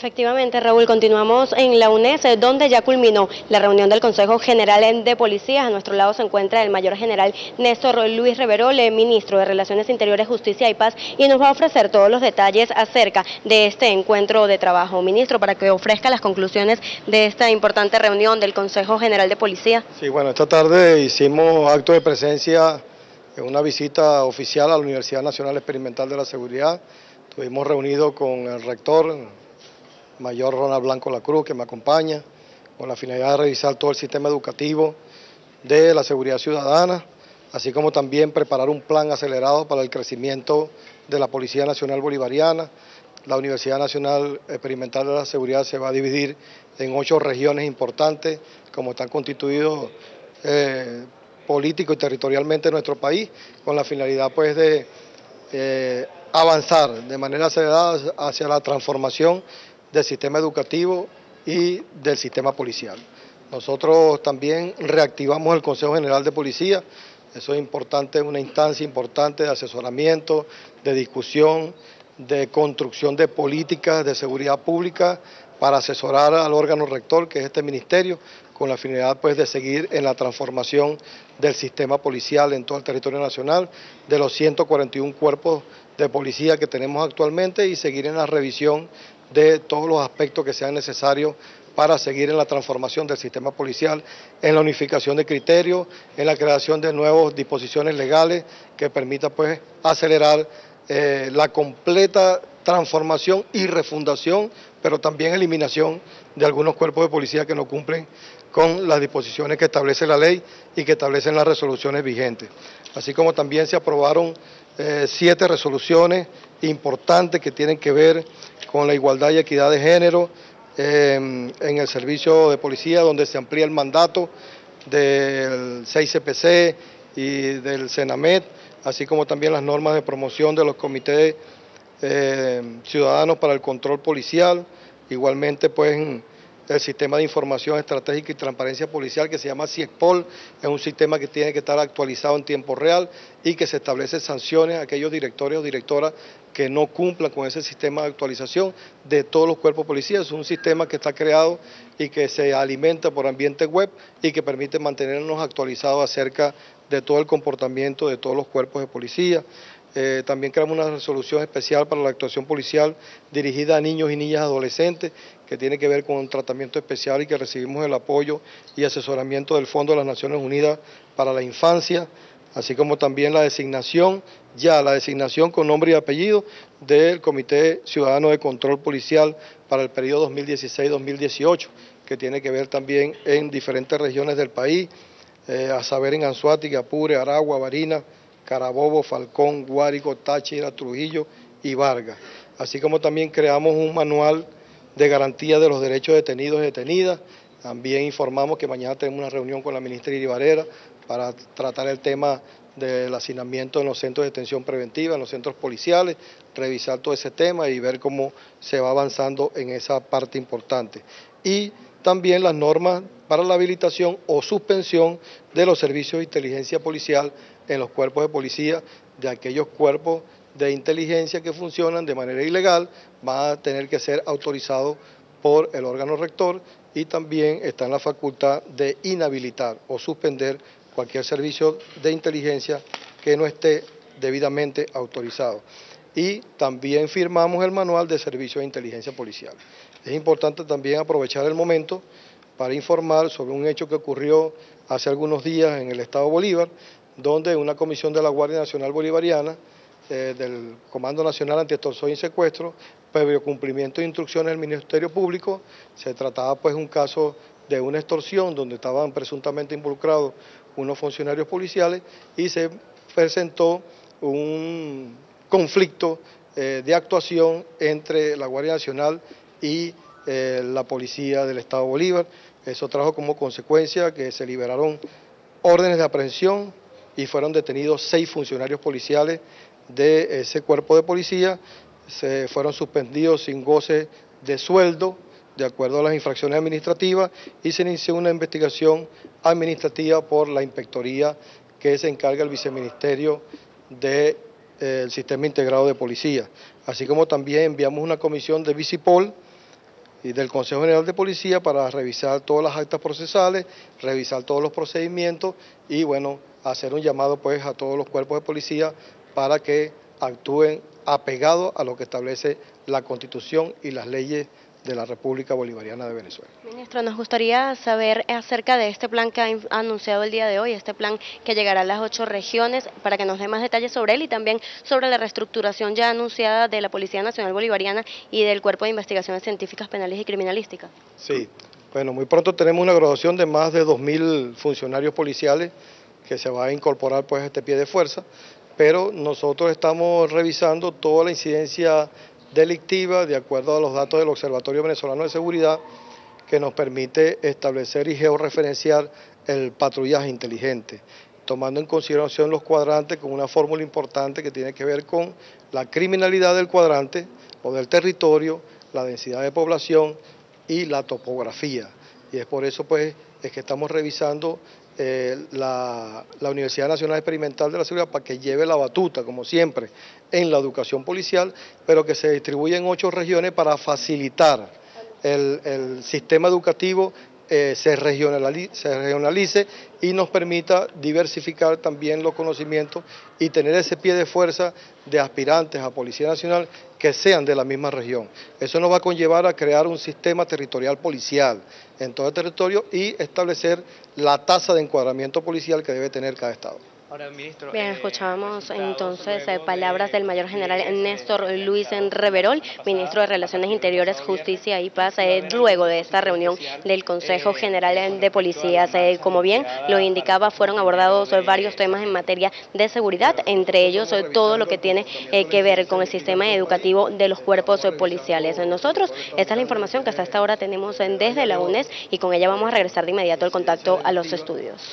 Efectivamente, Raúl, continuamos en la UNES, donde ya culminó la reunión del Consejo General de Policías. A nuestro lado se encuentra el Mayor General Néstor Luis Reverol, Ministro de Relaciones Interiores, Justicia y Paz, y nos va a ofrecer todos los detalles acerca de este encuentro de trabajo. Ministro, para que ofrezca las conclusiones de esta importante reunión del Consejo General de Policía. Sí, bueno, esta tarde hicimos acto de presencia en una visita oficial a la Universidad Nacional Experimental de la Seguridad. Estuvimos reunidos con el rector, Mayor Ronald Blanco Lacruz, que me acompaña, con la finalidad de revisar todo el sistema educativo de la seguridad ciudadana, así como también preparar un plan acelerado para el crecimiento de la Policía Nacional Bolivariana. La Universidad Nacional Experimental de la Seguridad se va a dividir en 8 regiones importantes, como están constituidos político y territorialmente en nuestro país, con la finalidad pues de avanzar de manera acelerada hacia la transformación del sistema educativo y del sistema policial. Nosotros también reactivamos el Consejo General de Policía. Eso es importante, una instancia importante de asesoramiento, de discusión, de construcción de políticas de seguridad pública para asesorar al órgano rector, que es este ministerio, con la finalidad pues de seguir en la transformación del sistema policial en todo el territorio nacional, de los 141 cuerpos de policía que tenemos actualmente, y seguir en la revisión de todos los aspectos que sean necesarios para seguir en la transformación del sistema policial, en la unificación de criterios, en la creación de nuevas disposiciones legales que permita pues acelerar la completa transformación y refundación, pero también eliminación de algunos cuerpos de policía que no cumplen con las disposiciones que establece la ley y que establecen las resoluciones vigentes. Así como también se aprobaron 7 resoluciones importantes que tienen que ver con la igualdad y equidad de género en el servicio de policía, donde se amplía el mandato del CICPC y del SENAMED, así como también las normas de promoción de los comités ciudadanos para el control policial, igualmente pues el sistema de información estratégica y transparencia policial, que se llama CIEPOL, es un sistema que tiene que estar actualizado en tiempo real y que se establecen sanciones a aquellos directores o directoras que no cumplan con ese sistema de actualización de todos los cuerpos policías. Es un sistema que está creado y que se alimenta por ambiente web y que permite mantenernos actualizados acerca de todo el comportamiento de todos los cuerpos de policía. También creamos una resolución especial para la actuación policial dirigida a niños y niñas adolescentes, que tiene que ver con un tratamiento especial y que recibimos el apoyo y asesoramiento del Fondo de las Naciones Unidas para la Infancia, así como también la designación con nombre y apellido del Comité Ciudadano de Control Policial para el periodo 2016-2018, que tiene que ver también en diferentes regiones del país, a saber en Anzoátegui, Apure, Aragua, Barinas, Carabobo, Falcón, Guárico, Táchira, Trujillo y Vargas. Así como también creamos un manual de garantía de los derechos detenidos y detenidas. También informamos que mañana tenemos una reunión con la ministra Iribarera para tratar el tema del hacinamiento en los centros de detención preventiva, en los centros policiales, revisar todo ese tema y ver cómo se va avanzando en esa parte importante. Y también las normas para la habilitación o suspensión de los servicios de inteligencia policial en los cuerpos de policía, de aquellos cuerpos de inteligencia que funcionan de manera ilegal, van a tener que ser autorizados por el órgano rector, y también está en la facultad de inhabilitar o suspender cualquier servicio de inteligencia que no esté debidamente autorizado. Y también firmamos el manual de servicio de inteligencia policial. Es importante también aprovechar el momento para informar sobre un hecho que ocurrió hace algunos días en el estado Bolívar, donde una comisión de la Guardia Nacional Bolivariana, del Comando Nacional Antiextorsión y Secuestro, previo cumplimiento de instrucciones del Ministerio Público, se trataba pues un caso de una extorsión donde estaban presuntamente involucrados unos funcionarios policiales y se presentó un conflicto de actuación entre la Guardia Nacional y la policía del estado Bolívar. Eso trajo como consecuencia que se liberaron órdenes de aprehensión y fueron detenidos 6 funcionarios policiales de ese cuerpo de policía. Se fueron suspendidos sin goce de sueldo, de acuerdo a las infracciones administrativas, y se inició una investigación administrativa por la inspectoría que se encarga el viceministerio del Sistema Integrado de Policía. Así como también enviamos una comisión de Vicipol y del Consejo General de Policía para revisar todas las actas procesales, revisar todos los procedimientos y, bueno, hacer un llamado pues a todos los cuerpos de policía para que actúen apegado a lo que establece la Constitución y las leyes de la República Bolivariana de Venezuela. Ministro, nos gustaría saber acerca de este plan que ha anunciado el día de hoy, este plan que llegará a las 8 regiones, para que nos dé más detalles sobre él y también sobre la reestructuración ya anunciada de la Policía Nacional Bolivariana y del Cuerpo de Investigaciones Científicas, Penales y Criminalísticas. Sí, bueno, muy pronto tenemos una graduación de más de 2.000 funcionarios policiales que se va a incorporar pues a este pie de fuerza, pero nosotros estamos revisando toda la incidencia delictiva, de acuerdo a los datos del Observatorio Venezolano de Seguridad, que nos permite establecer y georreferenciar el patrullaje inteligente, tomando en consideración los cuadrantes con una fórmula importante que tiene que ver con la criminalidad del cuadrante o del territorio, la densidad de población y la topografía. Y es por eso pues es que estamos revisando la Universidad Nacional Experimental de la Seguridad para que lleve la batuta, como siempre, en la educación policial, pero que se distribuye en 8 regiones para facilitar el sistema educativo, se regionalice y nos permita diversificar también los conocimientos y tener ese pie de fuerza de aspirantes a Policía Nacional que sean de la misma región. Eso nos va a conllevar a crear un sistema territorial policial en todo el territorio y establecer la tasa de encuadramiento policial que debe tener cada estado. Ahora, ministro, bien, escuchábamos entonces palabras del mayor general Néstor Luis Reverol, ministro de Relaciones Interiores, Justicia y Paz, luego de esta reunión del Consejo General de Policías. Como bien lo indicaba, fueron abordados varios temas en materia de seguridad, entre ellos todo lo que tiene que ver con el sistema educativo de los cuerpos policiales. Nosotros, esta es la información que hasta esta hora tenemos desde la UNES y con ella vamos a regresar de inmediato el contacto a los estudios.